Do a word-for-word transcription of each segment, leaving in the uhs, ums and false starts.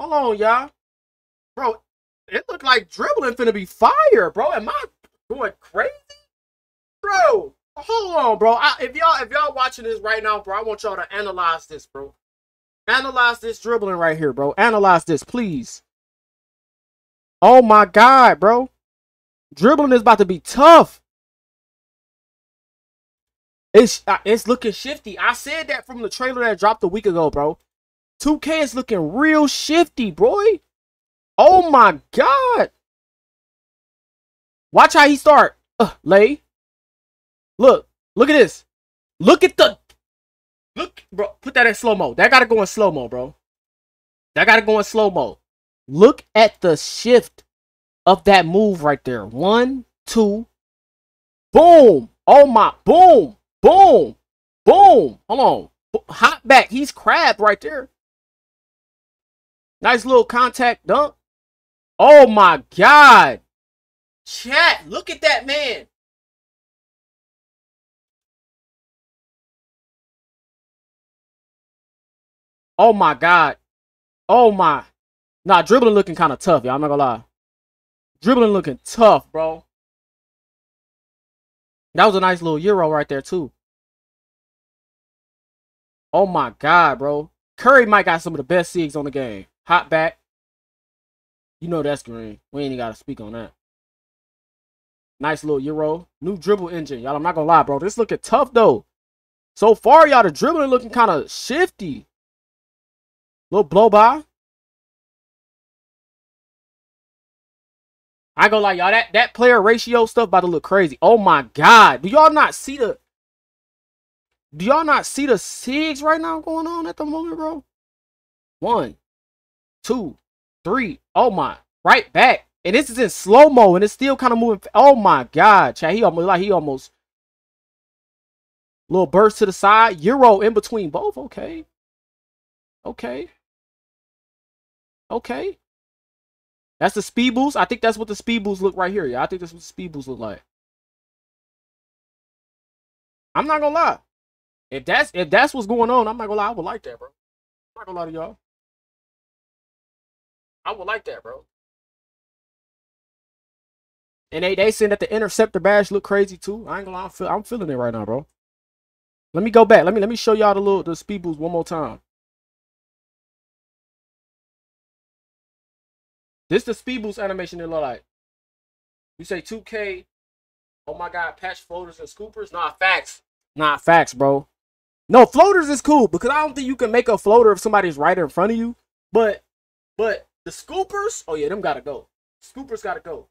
Hold on, y'all. Bro, it looked like dribbling finna be fire, bro. Am I going crazy? Bro, hold on, bro. I, if y'all if y'all watching this right now, bro, I want y'all to analyze this, bro. Analyze this dribbling right here, bro. Analyze this, please. Oh, my God, bro. Dribbling is about to be tough. It's, it's looking shifty. I said that from the trailer that dropped a week ago, bro. two K is looking real shifty, boy. Oh, my God. Watch how he start. Uh, lay. Look. Look at this. Look at the... Look, bro. Put that in slow-mo. That got to go in slow-mo, bro. That got to go in slow-mo. Look at the shift of that move right there. One, two. Boom. Oh, my. Boom. Boom. Boom. Hold on. Hop back. He's crabbed right there. Nice little contact dunk. Oh, my God. Chat, look at that man. Oh, my God. Oh, my. Nah, dribbling looking kind of tough, y'all. I'm not going to lie. Dribbling looking tough, bro. That was a nice little Euro right there, too. Oh, my God, bro. Curry might got some of the best sigs on the game. Hop back. You know that's green. We ain't even got to speak on that. Nice little Euro. New dribble engine. Y'all, I'm not going to lie, bro. This looking tough, though. So far, y'all, the dribbling looking kind of shifty. Little blow by. I go like, y'all, that, that player ratio stuff about to look crazy. Oh, my God. Do y'all not see the... Do y'all not see the sigs right now going on at the moment, bro? One, two, three. Oh, my. Right back. And this is in slow-mo, and it's still kind of moving. Oh, my God, chat. He almost... Like, he almost... Little burst to the side. Euro in between both. Okay. Okay. Okay. That's the speed boost. I think that's what the speed boost look right here. Yeah, I think that's what the speed boost look like. I'm not gonna lie. If that's if that's what's going on, I'm not gonna lie. I would like that, bro. I'm not gonna lie to y'all. I would like that, bro. And they they saying that the interceptor badge look crazy too. I ain't gonna lie. I'm, feel, I'm feeling it right now, bro. Let me go back. Let me let me show y'all the little the speed boost one more time. This is the speed boost animation it look like. You say two K, oh my God, patch floaters and scoopers? Nah, facts. Nah, facts, bro. No, floaters is cool because I don't think you can make a floater if somebody's right in front of you. But, but the scoopers, oh yeah, them gotta go. Scoopers gotta go.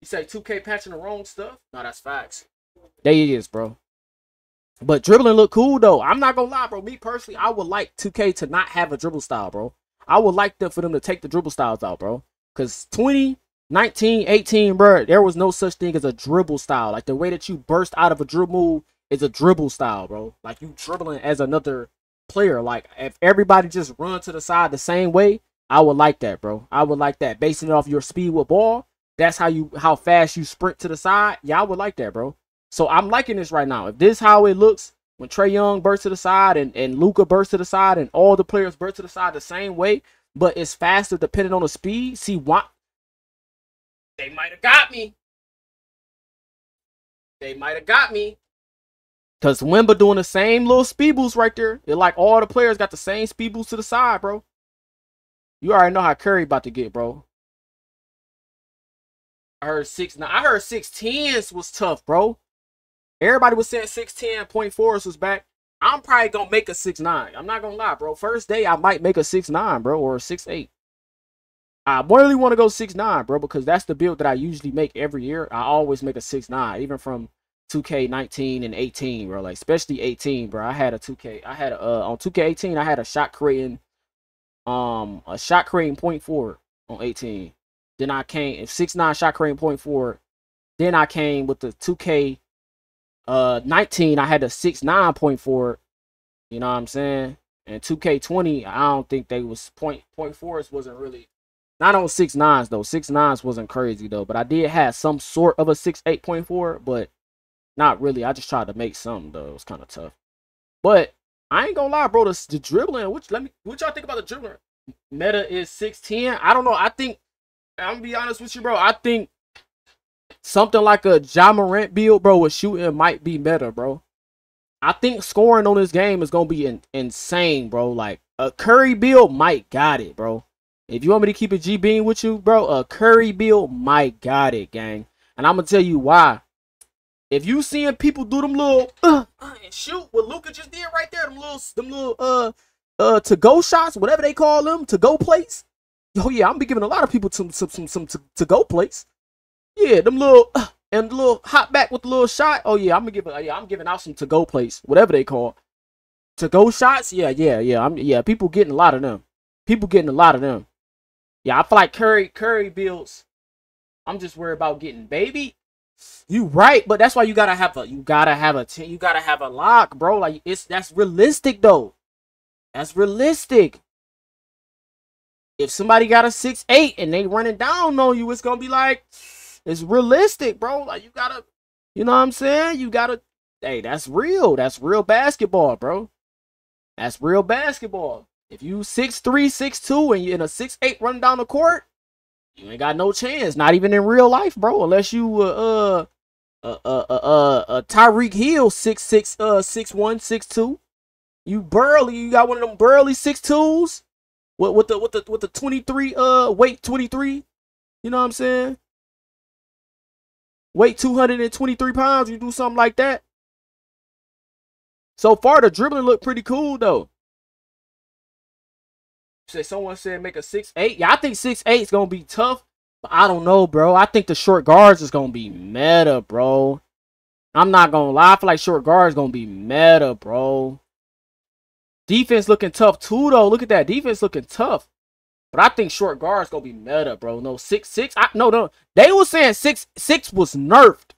You say two K patching the wrong stuff? Nah, that's facts. There it is, bro. But dribbling look cool though. I'm not gonna lie, bro. Me personally, I would like two K to not have a dribble style, bro. I would like them for them to take the dribble styles out, bro. Because twenty, nineteen, eighteen, bro, there was no such thing as a dribble style. Like, the way that you burst out of a dribble is a dribble style, bro. Like, you dribbling as another player. Like, if everybody just run to the side the same way, I would like that, bro. I would like that. Basing it off your speed with ball, that's how you how fast you sprint to the side. Yeah, I would like that, bro. So, I'm liking this right now. If this is how it looks, when Trae Young bursts to the side and, and Luka bursts to the side and all the players burst to the side the same way, but it's faster depending on the speed. See, why? They might have got me. They might have got me. Because Wemba doing the same little speed boost right there. It like all the players got the same speed boost to the side, bro. You already know how Curry about to get, bro. I heard six. Now, I heard six tens was tough, bro. Everybody was saying six ten point fours was back. I'm probably going to make a six nine. I'm not going to lie, bro. First day, I might make a six nine, bro, or a six eight. I really want to go six nine, bro, because that's the build that I usually make every year. I always make a six nine, even from two K nineteen and eighteen, bro. Like, especially eighteen, bro. I had a two K. I had a, uh, on two K eighteen, I had a shot creating, um, a shot creating point four on eighteen. Then I came, six nine shot creating point four. Then I came with the two K. Uh, nineteen, I had a six nine point four, you know what I'm saying? And two K twenty, I don't think they was point, point fours wasn't really, not on six nines though. six nines wasn't crazy though, but I did have some sort of a six eight point four, but not really. I just tried to make something though. It was kind of tough. But I ain't gonna lie, bro, the, the dribbling, which, let me, what y'all think about the dribbling? meta is six ten. I don't know. I think, I'm gonna be honest with you, bro. I think something like a Ja Morant build, bro, with shooting might be meta, bro. I think scoring on this game is gonna be in, insane, bro. Like a Curry build might got it, bro. If you want me to keep a G bean with you, bro, a Curry build might got it, gang. And I'm gonna tell you why. If you seeing people do them little uh, uh, and shoot what Luka just did right there, them little them little uh uh to go shots, whatever they call them, to go plays. Oh yeah, I'm be giving a lot of people some some some, some to, to go plays. Yeah, them little uh, and the little hop back with the little shot. Oh yeah, I'm gonna give. Uh, yeah, I'm giving out some to go plays, whatever they call to go shots. Yeah, yeah, yeah. I'm yeah. People getting a lot of them. People getting a lot of them. Yeah, I feel like Curry Curry builds. I'm just worried about getting baby. You right, but that's why you gotta have a you gotta have a you gotta have a lock, bro. Like it's that's realistic though. That's realistic. If somebody got a six eight and they running down on you, it's gonna be like it's realistic, bro. Like you gotta, you know what I'm saying? You gotta. Hey, that's real. That's real basketball, bro. That's real basketball. If you six three, six two, and you're in a six eight running down the court, you ain't got no chance. Not even in real life, bro. Unless you uh uh uh uh uh, uh Tyreek Hill six six uh six one, six two. You burly. You got one of them burly six twos with with the with the with the twenty-three uh weight twenty-three. You know what I'm saying? Weight two hundred twenty-three pounds. You do something like that. So far, the dribbling looked pretty cool though. Say someone said make a six eight. Yeah, I think six eight is gonna be tough, but I don't know, bro. I think the short guards is gonna be meta, bro. I'm not gonna lie. I feel like short guards gonna be meta, bro. Defense looking tough too, though. Look at that defense looking tough. But I think short guards gonna be meta, bro. No six six. I no no. They were saying six six was nerfed.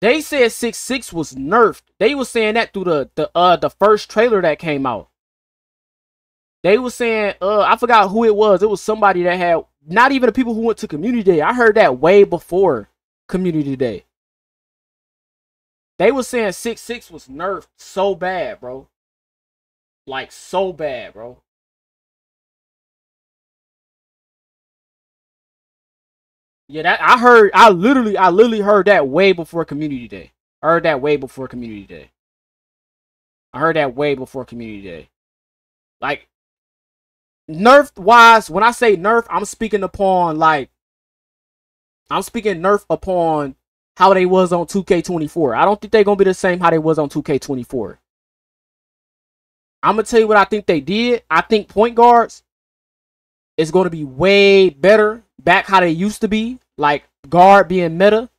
They said six six was nerfed. They were saying that through the the uh the first trailer that came out. They were saying, uh, I forgot who it was. It was somebody that had not even the people who went to Community Day. I heard that way before Community Day. They were saying six six was nerfed so bad, bro. Like so bad, bro. Yeah, that I heard. I literally, I literally heard that way before Community Day. I heard that way before Community Day. I heard that way before Community Day. Like nerf wise, when I say nerf, I'm speaking upon like I'm speaking nerf upon how they was on two K twenty-four. I don't think they're gonna be the same how they was on two K twenty-four. I'm gonna tell you what I think they did. I think point guards is gonna be way better back how they used to be, like guard being meta,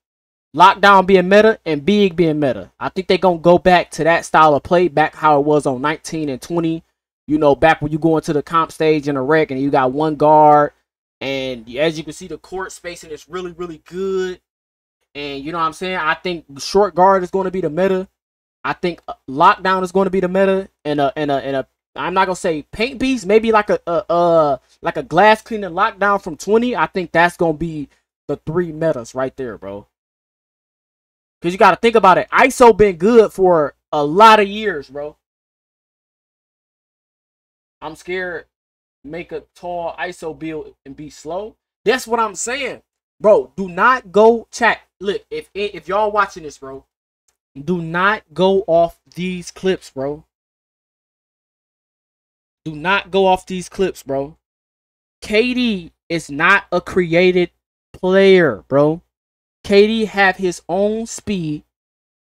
lockdown being meta, and big being meta. I think they're gonna go back to that style of play, back how it was on nineteen and twenty. You know, back when you go into the comp stage in a wreck and you got one guard. And as you can see, the court spacing is really, really good. And you know what I'm saying? I think short guard is going to be the meta. I think lockdown is going to be the meta. And a, and a, and a, I'm not going to say paint beast. Maybe like a, a, a, like a glass cleaning lockdown from twenty. I think that's going to be the three metas right there, bro. Because you got to think about it. I S O been good for a lot of years, bro. I'm scared make a tall I S O build and be slow. That's what I'm saying. Bro, do not go chat. Look, if if y'all watching this, bro, do not go off these clips, bro. Do not go off these clips, bro. K D is not a created player, bro. K D have his own speed,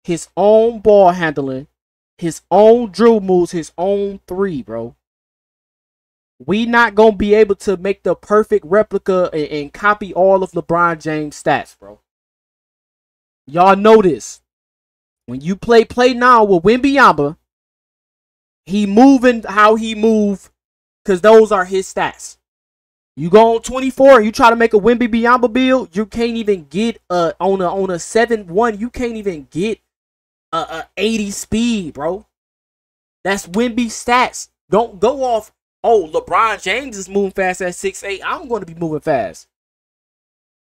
his own ball handling, his own drill moves, his own three, bro. We not going to be able to make the perfect replica and, and copy all of LeBron James stats, bro. Y'all know this. When you play play now with Wembanyama, he moving how he move because those are his stats. You go on twenty-four, you try to make a Wembanyama build, you can't even get uh, on a on a seven one, you can't even get a, a eighty speed, bro. That's Wemby stats. Don't go off. Oh, LeBron James is moving fast at six eight. I'm going to be moving fast.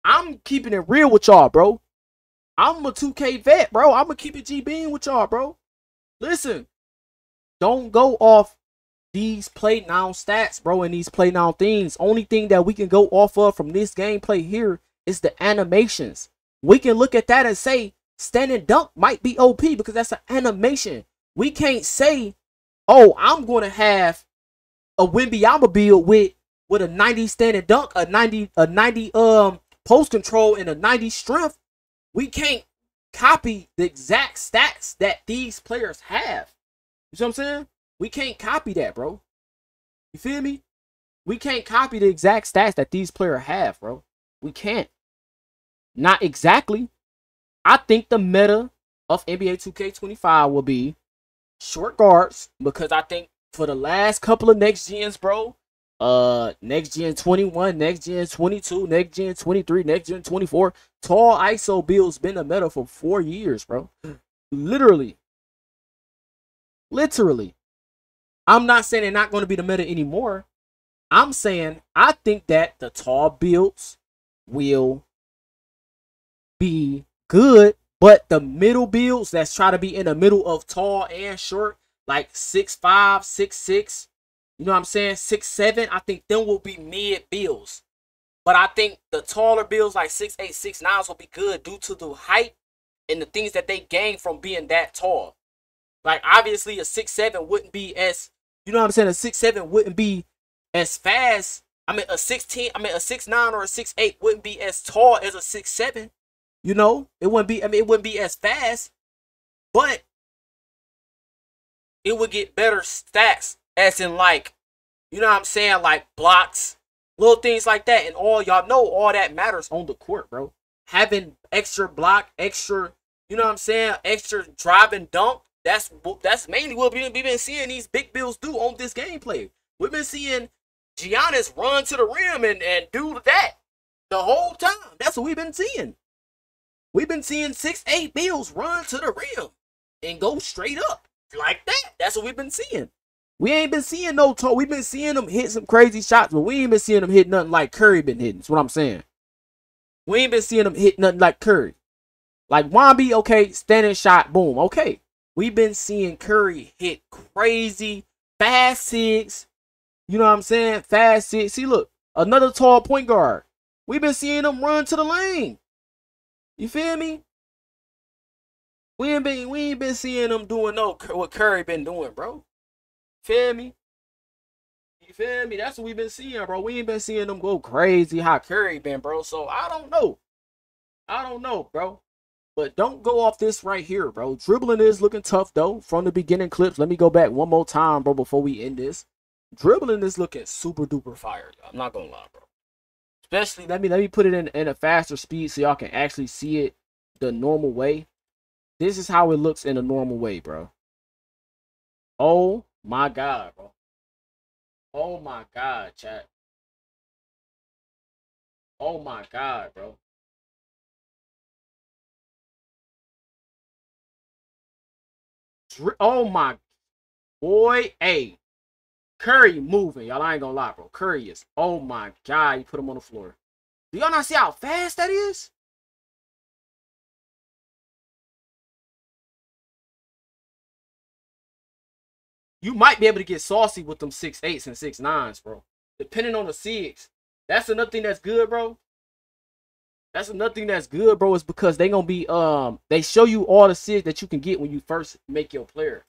I'm keeping it real with y'all, bro. I'm a two K vet, bro. I'm going to keep it G-bean with y'all, bro. Listen, don't go off these play now stats, bro, and these play now things. Only thing that we can go off of from this gameplay here is the animations. We can look at that and say standing dunk might be O P because that's an animation. We can't say, oh, I'm going to have a Wembanyama build with with a ninety standing dunk, a ninety a ninety um post control, and a ninety strength. We can't copy the exact stats that these players have. You see what I'm saying? We can't copy that, bro. You feel me? We can't copy the exact stats that these players have, bro. We can't. Not exactly. I think the meta of N B A two K twenty-five will be short guards, because I think for the last couple of next gens, bro, uh, next gen twenty-one, next gen twenty-two, next gen twenty-three, next gen twenty-four, tall I S O build's been the meta for four years, bro. Literally. Literally. I'm not saying they're not going to be the meta anymore. I'm saying I think that the tall builds will be good, but the middle builds that's try to be in the middle of tall and short, like six five, six six, you know what I'm saying, six seven, I think them will be mid builds. But I think the taller builds like six eight, six nines will be good due to the height and the things that they gain from being that tall. Like, obviously, a six seven wouldn't be as, you know what I'm saying, a six seven wouldn't be as fast. I mean, a sixteen, I mean, a six nine or a six eight wouldn't be as tall as a six seven. You know, it wouldn't be, I mean, it wouldn't be as fast, but it would get better stats, as in, like, you know what I'm saying, like, blocks, little things like that. And all y'all know, all that matters on the court, bro. Having extra block, extra, you know what I'm saying, extra drive and dunk. That's that's mainly what we've been seeing these big builds do on this gameplay. We've been seeing Giannis run to the rim and, and do that the whole time. That's what we've been seeing. We've been seeing six eight builds run to the rim and go straight up like that. That's what we've been seeing. We ain't been seeing no tall. We've been seeing them hit some crazy shots, but we ain't been seeing them hit nothing like Curry been hitting. That's what I'm saying. We ain't been seeing them hit nothing like Curry. Like Wemby, okay, standing shot, boom, okay. We've been seeing Curry hit crazy fast six. You know what I'm saying? Fast six. See, look, another tall point guard. We've been seeing him run to the lane. You feel me? We ain't been, we ain't been seeing him doing no what Curry been doing, bro. Feel me? You feel me? That's what we've been seeing, bro. We ain't been seeing them go crazy how Curry been, bro. So I don't know. I don't know, bro. But don't go off this right here, bro. Dribbling is looking tough, though, from the beginning clips. Let me go back one more time, bro, before we end this. Dribbling is looking super duper fire, y'all. I'm not going to lie, bro. Especially, let me let me put it in, in a faster speed so y'all can actually see it the normal way. This is how it looks in a normal way, bro. Oh, my God, bro. Oh, my God, chat. Oh, my God, bro. Oh my boy, hey, Curry moving, y'all. I ain't gonna lie, bro. Curry is, oh my God, you put him on the floor. Do y'all not see how fast that is? You might be able to get saucy with them six eights and six nines, bro. Depending on the six, that's another thing that's good, bro. That's another thing that's good, bro, is because they gonna be um they show you all the six that you can get when you first make your player.